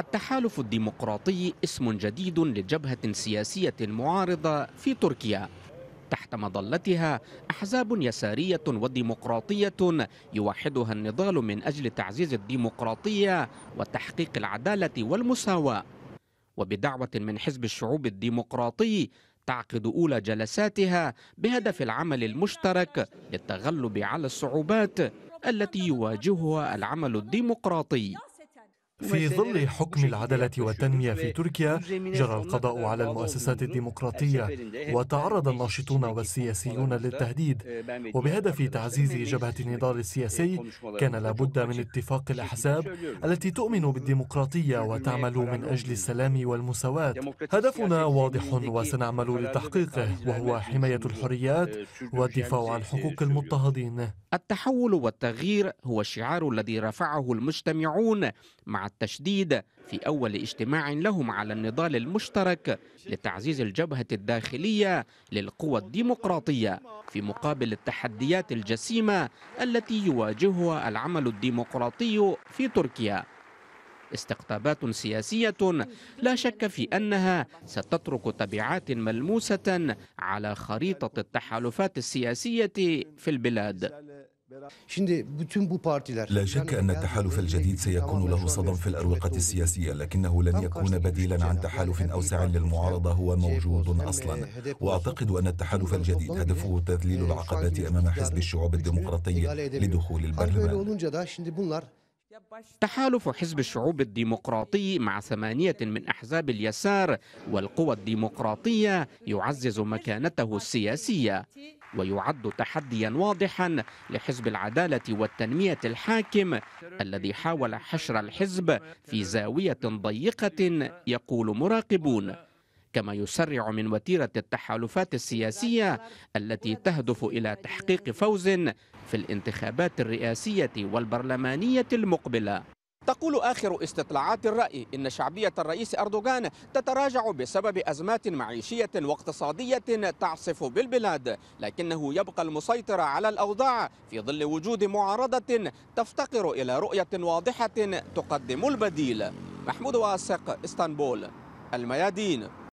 التحالف الديمقراطي اسم جديد لجبهة سياسية معارضة في تركيا، تحت مظلتها أحزاب يسارية وديمقراطية يوحدها النضال من أجل تعزيز الديمقراطية وتحقيق العدالة والمساواة. وبدعوة من حزب الشعوب الديمقراطي تعقد أولى جلساتها بهدف العمل المشترك للتغلب على الصعوبات التي يواجهها العمل الديمقراطي. في ظل حكم العدالة والتنمية في تركيا جرى القضاء على المؤسسات الديمقراطية، وتعرض الناشطون والسياسيون للتهديد، وبهدف تعزيز جبهة النضال السياسي كان لابد من اتفاق الأحزاب التي تؤمن بالديمقراطية وتعمل من أجل السلام والمساواة. هدفنا واضح وسنعمل لتحقيقه، وهو حماية الحريات والدفاع عن حقوق المضطهدين. التحول والتغيير هو الشعار الذي رفعه المجتمعون مع التشديد في أول اجتماع لهم على النضال المشترك لتعزيز الجبهة الداخلية للقوى الديمقراطية في مقابل التحديات الجسيمة التي يواجهها العمل الديمقراطي في تركيا. استقطابات سياسية لا شك في أنها ستترك تبعات ملموسة على خريطة التحالفات السياسية في البلاد. لا شك أن التحالف الجديد سيكون له صدى في الأروقة السياسية، لكنه لن يكون بديلا عن تحالف أوسع للمعارضة هو موجود أصلا. وأعتقد أن التحالف الجديد هدفه تذليل العقبات أمام حزب الشعوب الديمقراطي لدخول البرلمان. تحالف حزب الشعوب الديمقراطي مع 8 من أحزاب اليسار والقوى الديمقراطية يعزز مكانته السياسية، ويعد تحديا واضحا لحزب العدالة والتنمية الحاكم الذي حاول حشر الحزب في زاوية ضيقة يقول مراقبون. كما يسرع من وتيرة التحالفات السياسية التي تهدف إلى تحقيق فوز في الانتخابات الرئاسية والبرلمانية المقبلة. تقول آخر استطلاعات الرأي إن شعبية الرئيس أردوغان تتراجع بسبب أزمات معيشية واقتصادية تعصف بالبلاد، لكنه يبقى المسيطر على الأوضاع في ظل وجود معارضة تفتقر إلى رؤية واضحة تقدم البديل. محمود واسق، اسطنبول، الميادين.